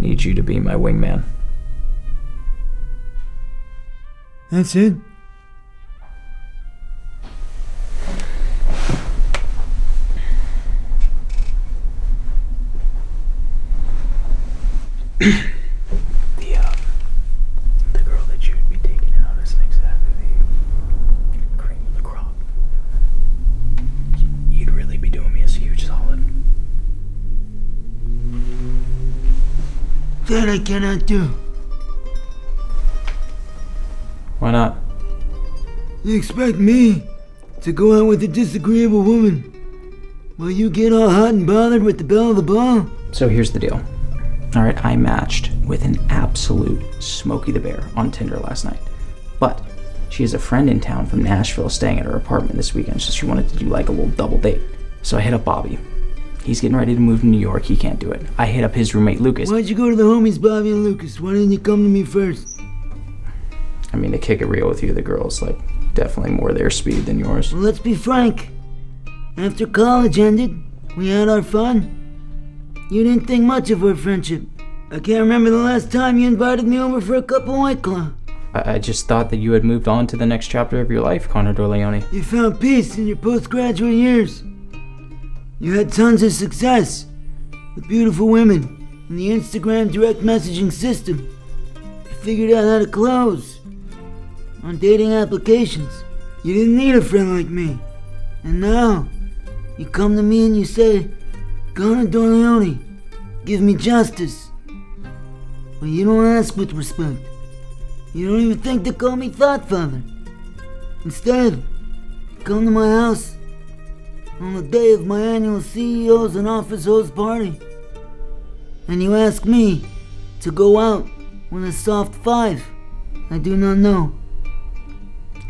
need you to be my wingman. That's it. The girl that you would be taking out isn't exactly the cream of the crop. You'd really be doing me a huge solid. That I cannot do. Why not? You expect me to go out with a disagreeable woman while you get all hot and bothered with the belle of the ball? So here's the deal. All right, I matched with an absolute Smokey the Bear on Tinder last night. But she has a friend in town from Nashville staying at her apartment this weekend, so she wanted to do like a little double date. So I hit up Bobby. He's getting ready to move to New York. He can't do it. I hit up his roommate, Lucas. Why'd you go to the homies, Bobby and Lucas? Why didn't you come to me first? I mean, to kick it real with you, the girl's like definitely more their speed than yours. Well, let's be frank. After college ended, we had our fun. You didn't think much of our friendship. I can't remember the last time you invited me over for a cup of White Claw. I just thought that you had moved on to the next chapter of your life, Connor Dorleone. You found peace in your postgraduate years. You had tons of success with beautiful women and the Instagram direct messaging system. You figured out how to close on dating applications. You didn't need a friend like me. And now, you come to me and you say, Connor Dorleone, give me justice. But you don't ask with respect. You don't even think to call me Thoughtfather. Instead, you come to my house on the day of my annual CEOs and office host party. And you ask me to go out when a soft five. I do not know.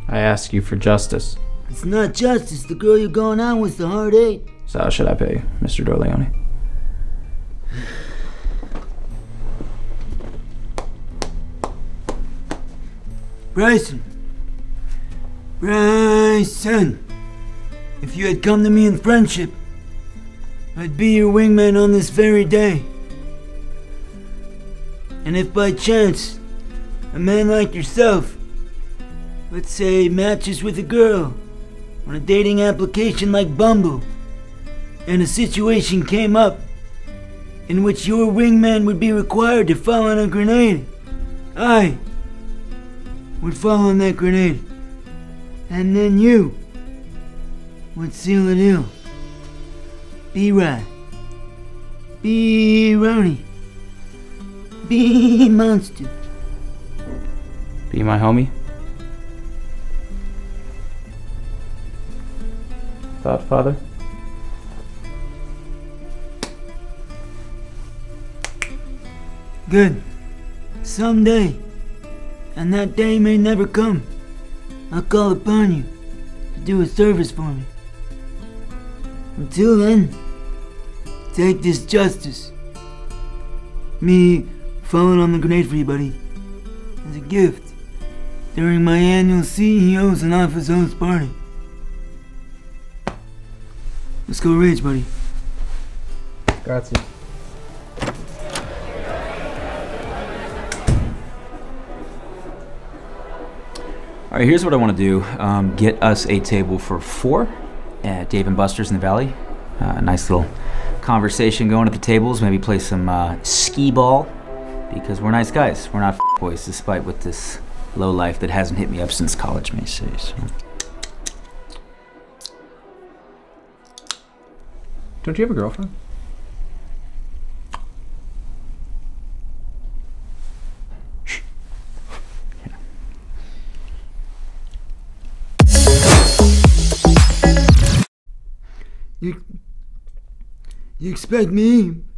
I ask you for justice. It's not justice. The girl you're going out with is a hard eight. So how should I pay you, Mr. Dorleone? Bryson! If you had come to me in friendship, I'd be your wingman on this very day. And if by chance, a man like yourself, let's say, matches with a girl on a dating application like Bumble, and a situation came up in which your wingman would be required to fall on a grenade, I would fall on that grenade, and then you would seal the deal. Be right, be Ronnie, be monster. Be my homie? Thoughtfather? Good. Someday, and that day may never come, I'll call upon you to do a service for me. Until then, take this justice, me falling on the grenade for you, buddy, as a gift during my annual CEOs and office host party. Let's go rage, buddy. Grazie. All right, here's what I want to do. Get us a table for four at Dave and Buster's in the Valley. Nice little conversation going at the tables. Maybe play some skee ball, because we're nice guys. We're not boys, despite with this low life that hasn't hit me up since college, may say. So. Don't you have a girlfriend? You expect me